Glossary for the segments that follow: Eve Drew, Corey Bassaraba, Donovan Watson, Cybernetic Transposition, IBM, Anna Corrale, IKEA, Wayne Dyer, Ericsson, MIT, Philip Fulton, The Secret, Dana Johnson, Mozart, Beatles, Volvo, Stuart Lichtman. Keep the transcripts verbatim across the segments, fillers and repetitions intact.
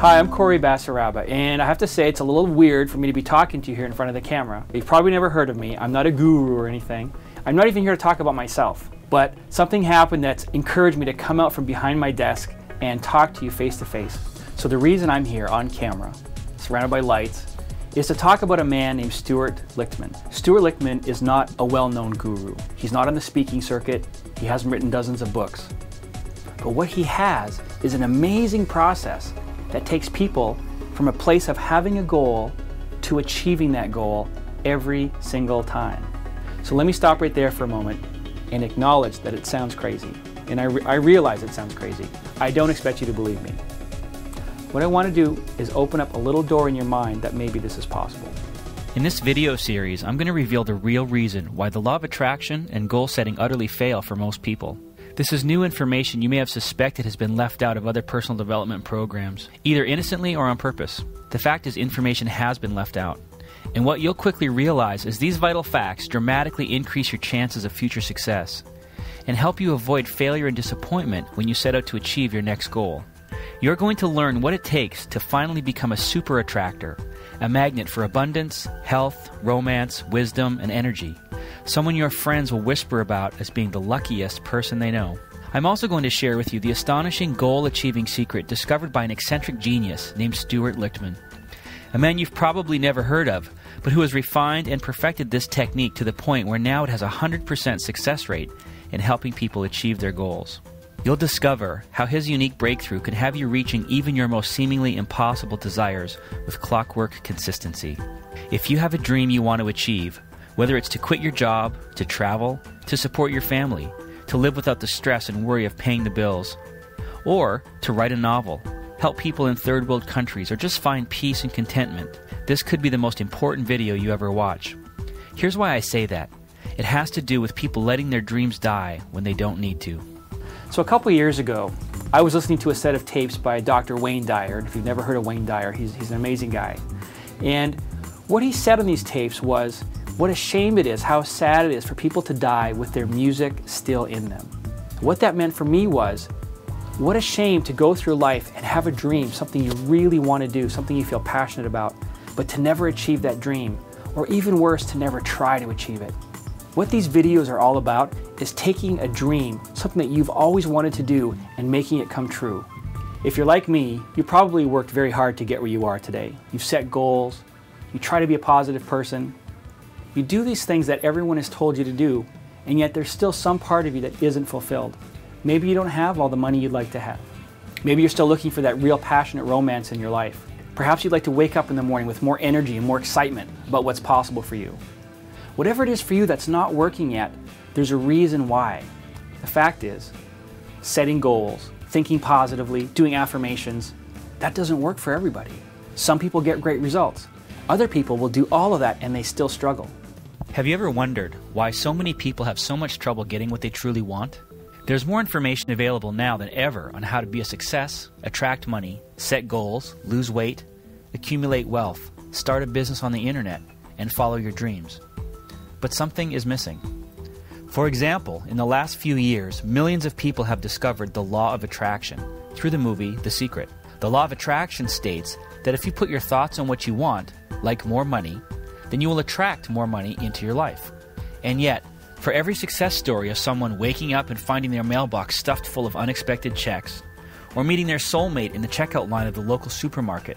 Hi, I'm Corey Bassaraba, and I have to say it's a little weird for me to be talking to you here in front of the camera. You've probably never heard of me. I'm not a guru or anything. I'm not even here to talk about myself, but something happened that's encouraged me to come out from behind my desk and talk to you face to face. So the reason I'm here on camera, surrounded by lights, is to talk about a man named Stuart Lichtman. Stuart Lichtman is not a well-known guru. He's not on the speaking circuit. He hasn't written dozens of books. But what he has is an amazing process that takes people from a place of having a goal to achieving that goal every single time. So let me stop right there for a moment and acknowledge that it sounds crazy. And I, re I realize it sounds crazy. I don't expect you to believe me. What I want to do is open up a little door in your mind that maybe this is possible. In this video series, I'm going to reveal the real reason why the law of attraction and goal setting utterly fail for most people. This is new information you may have suspected has been left out of other personal development programs, either innocently or on purpose. The fact is, information has been left out. And what you'll quickly realize is these vital facts dramatically increase your chances of future success and help you avoid failure and disappointment when you set out to achieve your next goal. You're going to learn what it takes to finally become a super attractor, a magnet for abundance, health, romance, wisdom, and energy. Someone your friends will whisper about as being the luckiest person they know. I'm also going to share with you the astonishing goal-achieving secret discovered by an eccentric genius named Stuart Lichtman, a man you've probably never heard of, but who has refined and perfected this technique to the point where now it has a one hundred percent success rate in helping people achieve their goals. You'll discover how his unique breakthrough can have you reaching even your most seemingly impossible desires with clockwork consistency. If you have a dream you want to achieve, whether it's to quit your job, to travel, to support your family, to live without the stress and worry of paying the bills, or to write a novel, help people in third world countries, or just find peace and contentment, this could be the most important video you ever watch. Here's why I say that. It has to do with people letting their dreams die when they don't need to. So a couple years ago, I was listening to a set of tapes by Doctor Wayne Dyer. If you've never heard of Wayne Dyer, he's, he's an amazing guy. And what he said on these tapes was, what a shame it is, how sad it is for people to die with their music still in them. What that meant for me was, what a shame to go through life and have a dream, something you really want to do, something you feel passionate about, but to never achieve that dream, or even worse, to never try to achieve it. What these videos are all about is taking a dream, something that you've always wanted to do, and making it come true. If you're like me, you probably worked very hard to get where you are today. You've set goals, you try to be a positive person, you do these things that everyone has told you to do, and yet there's still some part of you that isn't fulfilled. Maybe you don't have all the money you'd like to have. Maybe you're still looking for that real passionate romance in your life. Perhaps you'd like to wake up in the morning with more energy and more excitement about what's possible for you. Whatever it is for you that's not working yet, there's a reason why. The fact is, setting goals, thinking positively, doing affirmations, that doesn't work for everybody. Some people get great results. Other people will do all of that and they still struggle. Have you ever wondered why so many people have so much trouble getting what they truly want? There's more information available now than ever on how to be a success, attract money, set goals, lose weight, accumulate wealth, start a business on the internet, and follow your dreams. But something is missing. For example, in the last few years, millions of people have discovered the law of attraction through the movie The Secret. The law of attraction states that if you put your thoughts on what you want, like more money, then you will attract more money into your life. And yet, for every success story of someone waking up and finding their mailbox stuffed full of unexpected checks, or meeting their soulmate in the checkout line of the local supermarket,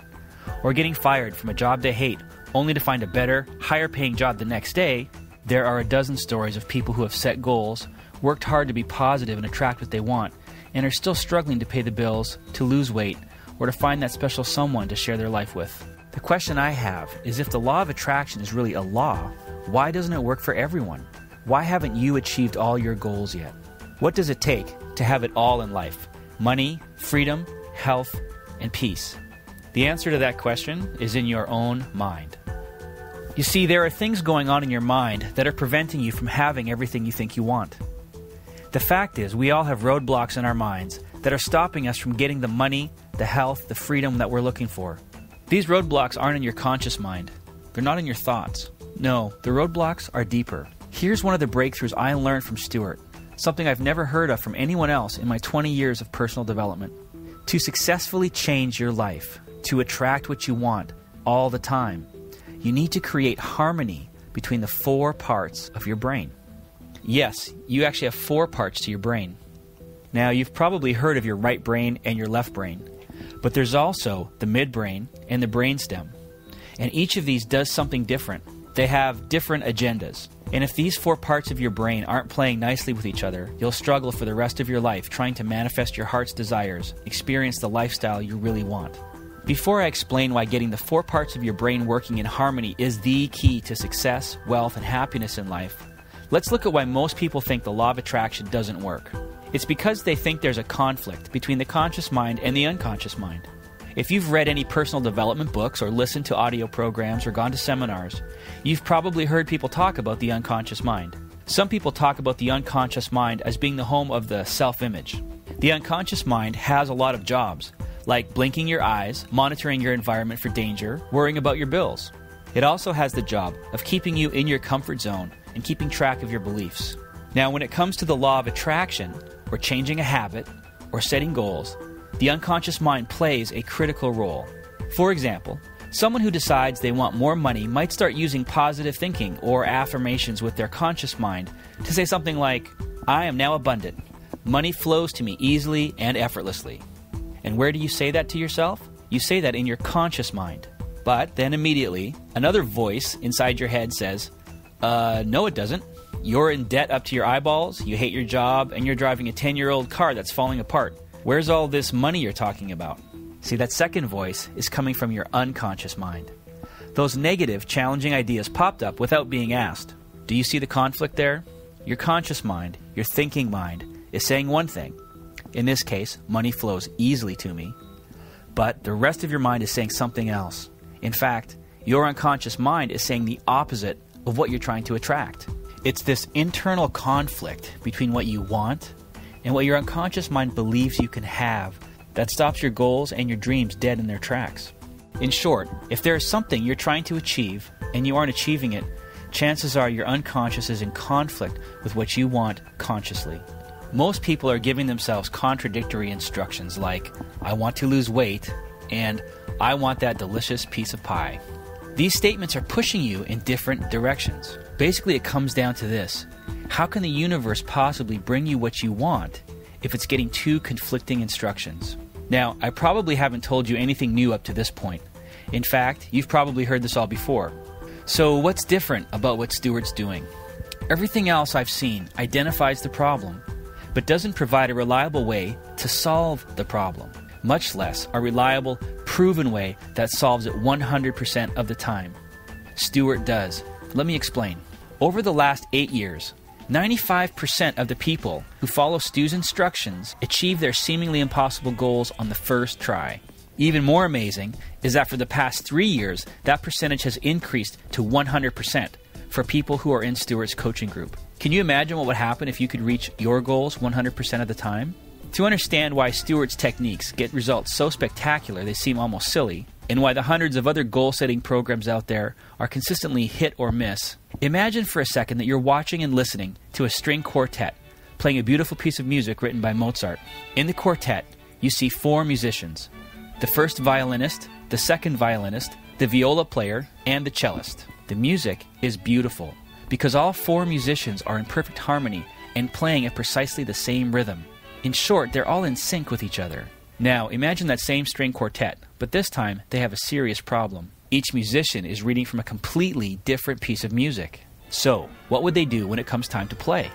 or getting fired from a job they hate only to find a better, higher-paying job the next day, there are a dozen stories of people who have set goals, worked hard to be positive and attract what they want, and are still struggling to pay the bills, to lose weight, or to find that special someone to share their life with. The question I have is, if the law of attraction is really a law, why doesn't it work for everyone? Why haven't you achieved all your goals yet? What does it take to have it all in life? Money, freedom, health, and peace? The answer to that question is in your own mind. You see, there are things going on in your mind that are preventing you from having everything you think you want. The fact is, we all have roadblocks in our minds that are stopping us from getting the money, the health, the freedom that we're looking for. These roadblocks aren't in your conscious mind. They're not in your thoughts. No, the roadblocks are deeper. Here's one of the breakthroughs I learned from Stuart, something I've never heard of from anyone else in my twenty years of personal development. To successfully change your life, to attract what you want all the time, you need to create harmony between the four parts of your brain. Yes, you actually have four parts to your brain. Now, you've probably heard of your right brain and your left brain, but there's also the midbrain and the brainstem. And each of these does something different. They have different agendas. And if these four parts of your brain aren't playing nicely with each other, you'll struggle for the rest of your life trying to manifest your heart's desires, experience the lifestyle you really want. Before I explain why getting the four parts of your brain working in harmony is the key to success, wealth, and happiness in life, let's look at why most people think the law of attraction doesn't work. It's because they think there's a conflict between the conscious mind and the unconscious mind. If you've read any personal development books or listened to audio programs or gone to seminars, you've probably heard people talk about the unconscious mind. Some people talk about the unconscious mind as being the home of the self-image. The unconscious mind has a lot of jobs, like blinking your eyes, monitoring your environment for danger, worrying about your bills. It also has the job of keeping you in your comfort zone and keeping track of your beliefs. Now, when it comes to the law of attraction, or changing a habit, or setting goals, the unconscious mind plays a critical role. For example, someone who decides they want more money might start using positive thinking or affirmations with their conscious mind to say something like, "I am now abundant. Money flows to me easily and effortlessly." And where do you say that to yourself? You say that in your conscious mind. But then immediately, another voice inside your head says, Uh, no it doesn't. You're in debt up to your eyeballs, you hate your job, and you're driving a ten-year-old car that's falling apart. Where's all this money you're talking about? See, that second voice is coming from your unconscious mind. Those negative, challenging ideas popped up without being asked. Do you see the conflict there? Your conscious mind, your thinking mind, is saying one thing. In this case, money flows easily to me. But the rest of your mind is saying something else. In fact, your unconscious mind is saying the opposite of what you're trying to attract. It's this internal conflict between what you want and what your unconscious mind believes you can have that stops your goals and your dreams dead in their tracks. In short, if there is something you're trying to achieve and you aren't achieving it, chances are your unconscious is in conflict with what you want consciously. Most people are giving themselves contradictory instructions like, "I want to lose weight," and "I want that delicious piece of pie." These statements are pushing you in different directions. Basically, it comes down to this. How can the universe possibly bring you what you want if it's getting two conflicting instructions? Now, I probably haven't told you anything new up to this point. In fact, you've probably heard this all before. So what's different about what Stuart's doing? Everything else I've seen identifies the problem, but doesn't provide a reliable way to solve the problem, much less a reliable, proven way that solves it one hundred percent of the time. Stuart does. Let me explain. Over the last eight years, ninety-five percent of the people who follow Stu's instructions achieve their seemingly impossible goals on the first try. Even more amazing is that for the past three years, that percentage has increased to one hundred percent for people who are in Stuart's coaching group. Can you imagine what would happen if you could reach your goals one hundred percent of the time? To understand why Stuart's techniques get results so spectacular they seem almost silly, and why the hundreds of other goal-setting programs out there are consistently hit or miss, imagine for a second that you're watching and listening to a string quartet playing a beautiful piece of music written by Mozart. In the quartet, you see four musicians: the first violinist, the second violinist, the viola player, and the cellist. The music is beautiful because all four musicians are in perfect harmony and playing at precisely the same rhythm. In short, they're all in sync with each other. Now, imagine that same string quartet, but this time they have a serious problem. Each musician is reading from a completely different piece of music. So, what would they do when it comes time to play?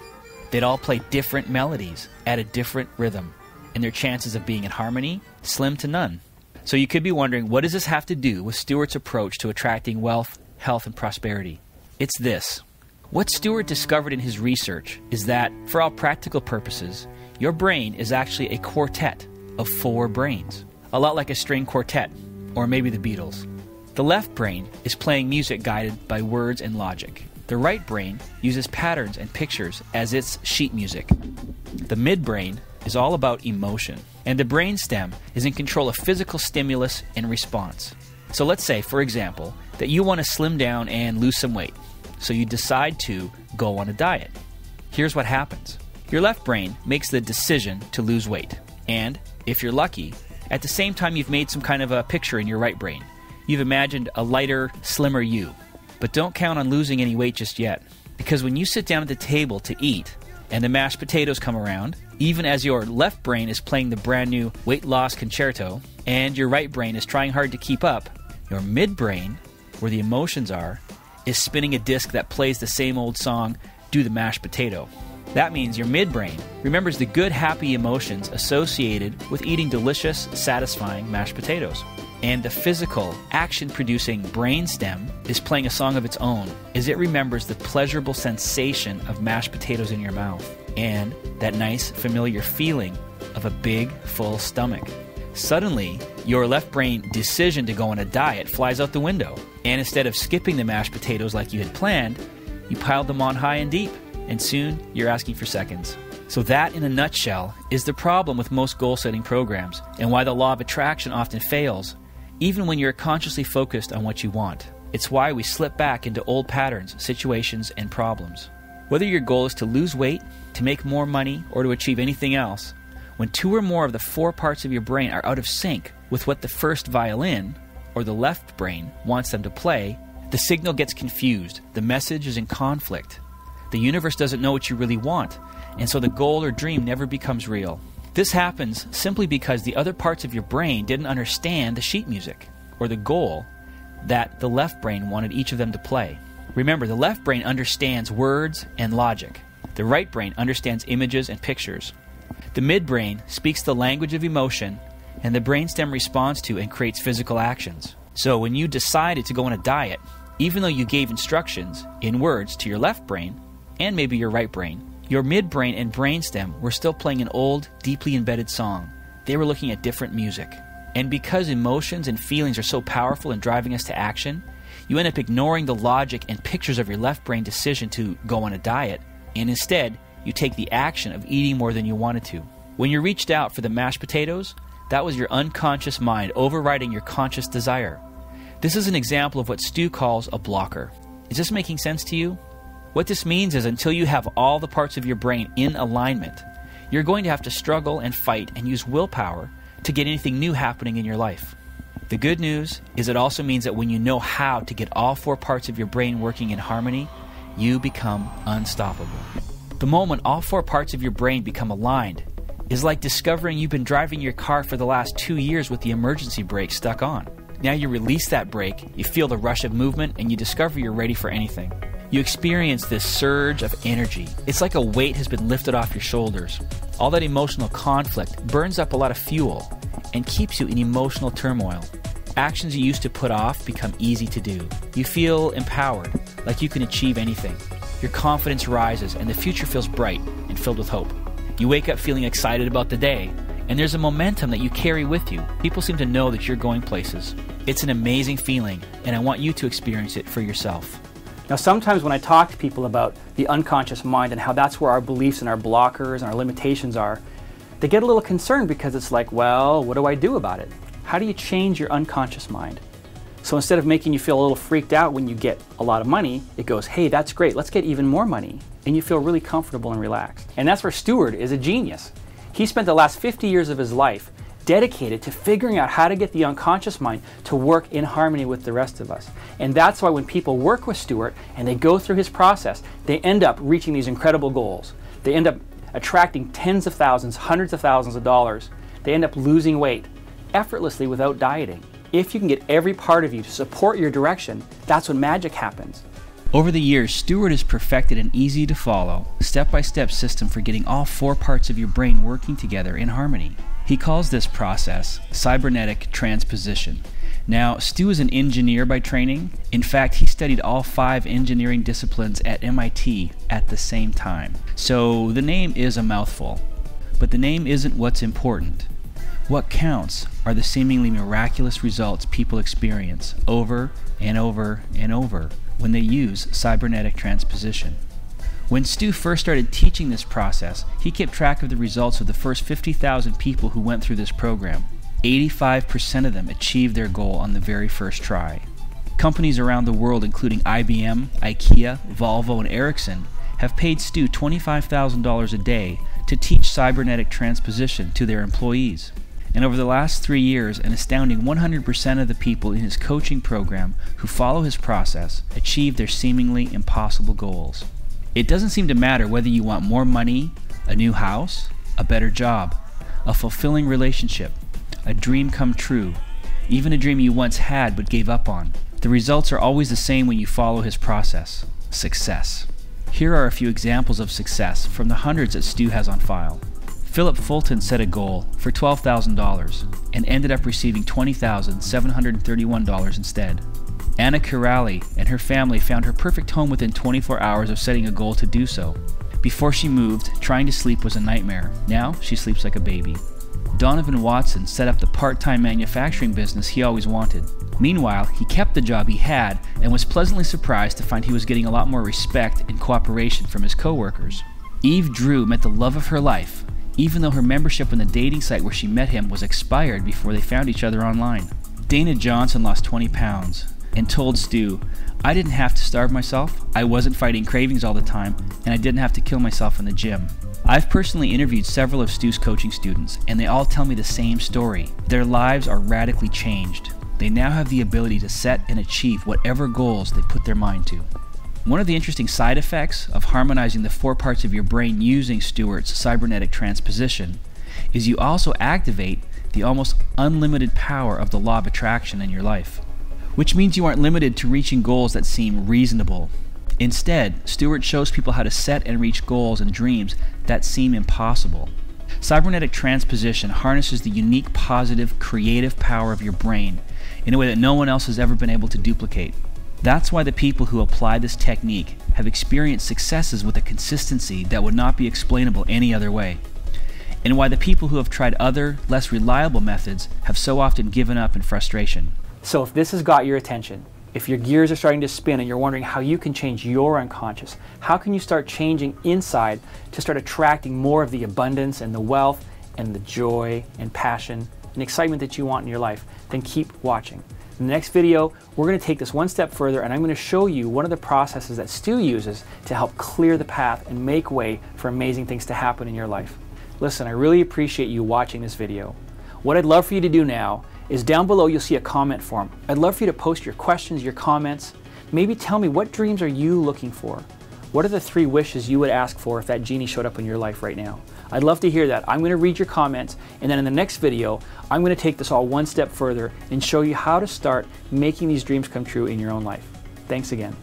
They'd all play different melodies at a different rhythm, and their chances of being in harmony? Slim to none. So you could be wondering, what does this have to do with Stuart's approach to attracting wealth, health, and prosperity? It's this. What Stuart discovered in his research is that, for all practical purposes, your brain is actually a quartet of four brains, a lot like a string quartet, or maybe the Beatles. The left brain is playing music guided by words and logic. The right brain uses patterns and pictures as its sheet music. The midbrain is all about emotion, and the brainstem is in control of physical stimulus and response. So let's say, for example, that you want to slim down and lose some weight, so you decide to go on a diet. Here's what happens. Your left brain makes the decision to lose weight, and if you're lucky, At the same time, you've made some kind of a picture in your right brain. You've imagined a lighter, slimmer you. But don't count on losing any weight just yet. Because when you sit down at the table to eat and the mashed potatoes come around, even as your left brain is playing the brand new weight loss concerto and your right brain is trying hard to keep up, your midbrain, where the emotions are, is spinning a disc that plays the same old song, Do the Mashed Potato. That means your midbrain remembers the good, happy emotions associated with eating delicious, satisfying mashed potatoes. And the physical, action-producing brainstem is playing a song of its own as it remembers the pleasurable sensation of mashed potatoes in your mouth and that nice, familiar feeling of a big, full stomach. Suddenly, your left brain decision to go on a diet flies out the window. And instead of skipping the mashed potatoes like you had planned, you piled them on high and deep. And soon, you're asking for seconds. So that, in a nutshell, is the problem with most goal-setting programs and why the law of attraction often fails, even when you're consciously focused on what you want. It's why we slip back into old patterns, situations, and problems. Whether your goal is to lose weight, to make more money, or to achieve anything else, when two or more of the four parts of your brain are out of sync with what the first violin, or the left brain, wants them to play, the signal gets confused, the message is in conflict. The universe doesn't know what you really want, and so the goal or dream never becomes real. This happens simply because the other parts of your brain didn't understand the sheet music, or the goal, that the left brain wanted each of them to play. Remember, the left brain understands words and logic. The right brain understands images and pictures. The midbrain speaks the language of emotion, and the brainstem responds to and creates physical actions. So when you decided to go on a diet, even though you gave instructions in words to your left brain, and maybe your right brain, your midbrain and brainstem were still playing an old, deeply embedded song. They were looking at different music. And because emotions and feelings are so powerful in driving us to action, you end up ignoring the logic and pictures of your left brain decision to go on a diet, and instead, you take the action of eating more than you wanted to. When you reached out for the mashed potatoes, that was your unconscious mind overriding your conscious desire. This is an example of what Stu calls a blocker. Is this making sense to you? What this means is until you have all the parts of your brain in alignment, you're going to have to struggle and fight and use willpower to get anything new happening in your life. The good news is it also means that when you know how to get all four parts of your brain working in harmony, you become unstoppable. The moment all four parts of your brain become aligned is like discovering you've been driving your car for the last two years with the emergency brake stuck on. Now you release that brake, you feel the rush of movement, and you discover you're ready for anything. You experience this surge of energy. It's like a weight has been lifted off your shoulders. All that emotional conflict burns up a lot of fuel and keeps you in emotional turmoil. Actions you used to put off become easy to do. You feel empowered, like you can achieve anything. Your confidence rises and the future feels bright and filled with hope. You wake up feeling excited about the day, and there's a momentum that you carry with you. People seem to know that you're going places. It's an amazing feeling, and I want you to experience it for yourself. Now, sometimes when I talk to people about the unconscious mind and how that's where our beliefs and our blockers and our limitations are, they get a little concerned because it's like, well, what do I do about it? How do you change your unconscious mind? So instead of making you feel a little freaked out when you get a lot of money, it goes, hey, that's great, let's get even more money. And you feel really comfortable and relaxed. And that's where Stuart is a genius. He spent the last fifty years of his life dedicated to figuring out how to get the unconscious mind to work in harmony with the rest of us. And that's why when people work with Stuart and they go through his process, they end up reaching these incredible goals. They end up attracting tens of thousands, hundreds of thousands of dollars. They end up losing weight effortlessly without dieting. If you can get every part of you to support your direction, that's when magic happens. Over the years, Stuart has perfected an easy-to-follow, step-by-step system for getting all four parts of your brain working together in harmony. He calls this process cybernetic transposition. Now, Stu is an engineer by training. In fact, he studied all five engineering disciplines at M I T at the same time. So the name is a mouthful, but the name isn't what's important. What counts are the seemingly miraculous results people experience over and over and over when they use cybernetic transposition. When Stu first started teaching this process, he kept track of the results of the first fifty thousand people who went through this program. eighty-five percent of them achieved their goal on the very first try. Companies around the world, including I B M, IKEA, Volvo, and Ericsson, have paid Stu twenty-five thousand dollars a day to teach cybernetic transposition to their employees. And over the last three years, an astounding one hundred percent of the people in his coaching program who follow his process achieve their seemingly impossible goals. It doesn't seem to matter whether you want more money, a new house, a better job, a fulfilling relationship, a dream come true, even a dream you once had but gave up on. The results are always the same when you follow his process: success. Here are a few examples of success from the hundreds that Stu has on file. Philip Fulton set a goal for twelve thousand dollars and ended up receiving twenty thousand seven hundred thirty-one dollars instead. Anna Corrale and her family found her perfect home within twenty-four hours of setting a goal to do so. Before she moved, trying to sleep was a nightmare. Now she sleeps like a baby. Donovan Watson set up the part-time manufacturing business he always wanted. Meanwhile, he kept the job he had and was pleasantly surprised to find he was getting a lot more respect and cooperation from his coworkers. Eve Drew met the love of her life, even though her membership on the dating site where she met him was expired before they found each other online. Dana Johnson lost twenty pounds and told Stu, "I didn't have to starve myself, I wasn't fighting cravings all the time, and I didn't have to kill myself in the gym." I've personally interviewed several of Stu's coaching students, and they all tell me the same story. Their lives are radically changed. They now have the ability to set and achieve whatever goals they put their mind to. One of the interesting side effects of harmonizing the four parts of your brain using Stuart's cybernetic transposition is you also activate the almost unlimited power of the law of attraction in your life, which means you aren't limited to reaching goals that seem reasonable. Instead, Stuart shows people how to set and reach goals and dreams that seem impossible. Cybernetic transposition harnesses the unique, positive, creative power of your brain in a way that no one else has ever been able to duplicate. That's why the people who apply this technique have experienced successes with a consistency that would not be explainable any other way, and why the people who have tried other, less reliable methods have so often given up in frustration. So if this has got your attention, if your gears are starting to spin and you're wondering how you can change your unconscious, how can you start changing inside to start attracting more of the abundance and the wealth and the joy and passion and excitement that you want in your life, then keep watching. In the next video, we're going to take this one step further, and I'm going to show you one of the processes that Stu uses to help clear the path and make way for amazing things to happen in your life. Listen, I really appreciate you watching this video. What I'd love for you to do now is down below you'll see a comment form. I'd love for you to post your questions, your comments. Maybe tell me, what dreams are you looking for? What are the three wishes you would ask for if that genie showed up in your life right now? I'd love to hear that. I'm going to read your comments, and then in the next video, I'm going to take this all one step further and show you how to start making these dreams come true in your own life. Thanks again.